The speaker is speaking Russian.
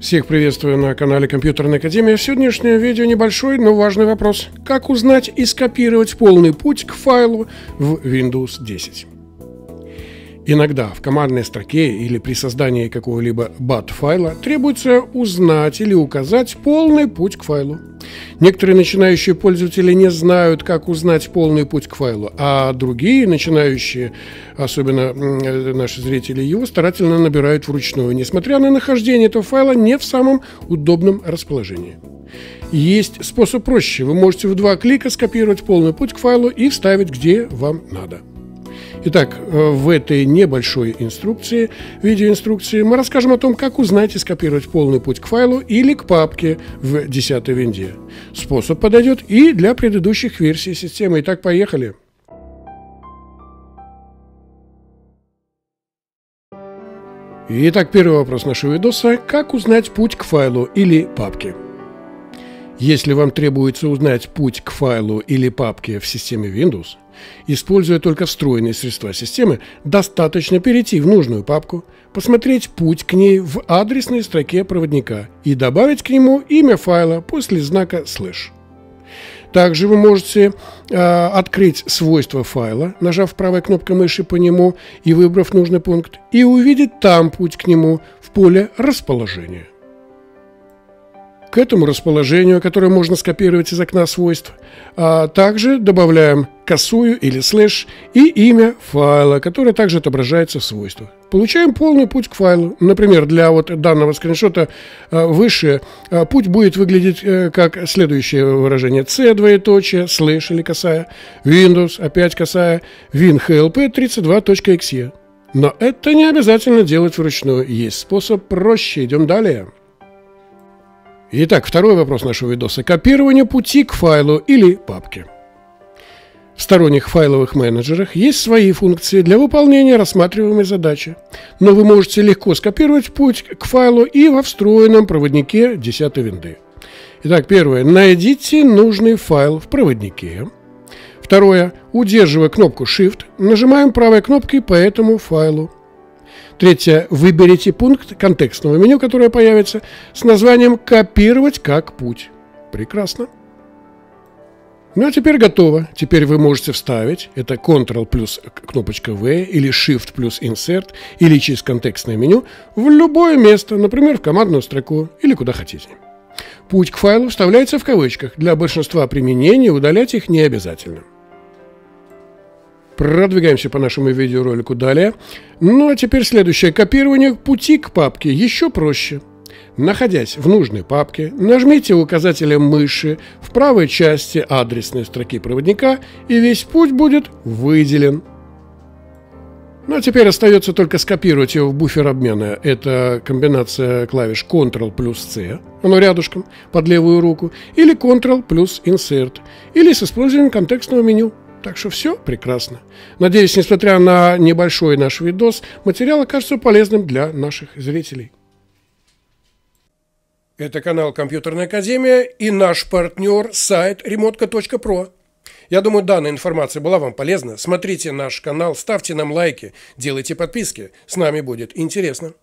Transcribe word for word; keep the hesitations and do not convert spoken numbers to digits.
Всех приветствую на канале Компьютерная Академия. В сегодняшнем видео небольшой, но важный вопрос. Как узнать и скопировать полный путь к файлу в Windows десять? Иногда в командной строке или при создании какого-либо бат-файла требуется узнать или указать полный путь к файлу. Некоторые начинающие пользователи не знают, как узнать полный путь к файлу, а другие начинающие, особенно наши зрители, его старательно набирают вручную, несмотря на нахождение этого файла не в самом удобном расположении. Есть способ проще. Вы можете в два клика скопировать полный путь к файлу и вставить, где вам надо. Итак, в этой небольшой инструкции, видеоинструкции, мы расскажем о том, как узнать и скопировать полный путь к файлу или к папке в десятой винде. Способ подойдет и для предыдущих версий системы. Итак, поехали! Итак, первый вопрос нашего видоса. Как узнать путь к файлу или папке? Если вам требуется узнать путь к файлу или папке в системе Windows, используя только встроенные средства системы, достаточно перейти в нужную папку, посмотреть путь к ней в адресной строке проводника и добавить к нему имя файла после знака слэш. Также вы можете э, открыть свойства файла, нажав правой кнопкой мыши по нему и выбрав нужный пункт, и увидеть там путь к нему в поле расположения. К этому расположению, которое можно скопировать из окна свойств, а также добавляем косую или слэш и имя файла, которое также отображается в свойствах. Получаем полный путь к файлу. Например, для вот данного скриншота выше путь будет выглядеть как следующее выражение: c двоеточие слэш или косая Windows опять косая win.hlp32.exe. Но это не обязательно делать вручную. Есть способ проще. Идем далее. Итак, второй вопрос нашего видоса. Копирование пути к файлу или папке. В сторонних файловых менеджерах есть свои функции для выполнения рассматриваемой задачи, но вы можете легко скопировать путь к файлу и во встроенном проводнике десятой винды. Итак, первое. Найдите нужный файл в проводнике. Второе. Удерживая кнопку Shift, нажимаем правой кнопкой по этому файлу. Третье. Выберите пункт контекстного меню, которое появится, с названием «Копировать как путь». Прекрасно. Ну а теперь готово. Теперь вы можете вставить. Это Ctrl плюс кнопочка V или Shift плюс Insert или через контекстное меню в любое место, например, в командную строку или куда хотите. Путь к файлу вставляется в кавычках. Для большинства применений удалять их не обязательно. Продвигаемся по нашему видеоролику далее. Ну а теперь следующее. Копирование пути к папке еще проще. Находясь в нужной папке, нажмите указателем мыши в правой части адресной строки проводника, и весь путь будет выделен. Ну а теперь остается только скопировать его в буфер обмена. Это комбинация клавиш Ctrl плюс C, оно рядышком, под левую руку, или Ctrl плюс Insert, или с использованием контекстного меню. Так что все прекрасно. Надеюсь, несмотря на небольшой наш видос, материал окажется полезным для наших зрителей. Это канал Компьютерная Академия и наш партнер сайт remontka точка pro. Я думаю, данная информация была вам полезна. Смотрите наш канал, ставьте нам лайки, делайте подписки. С нами будет интересно.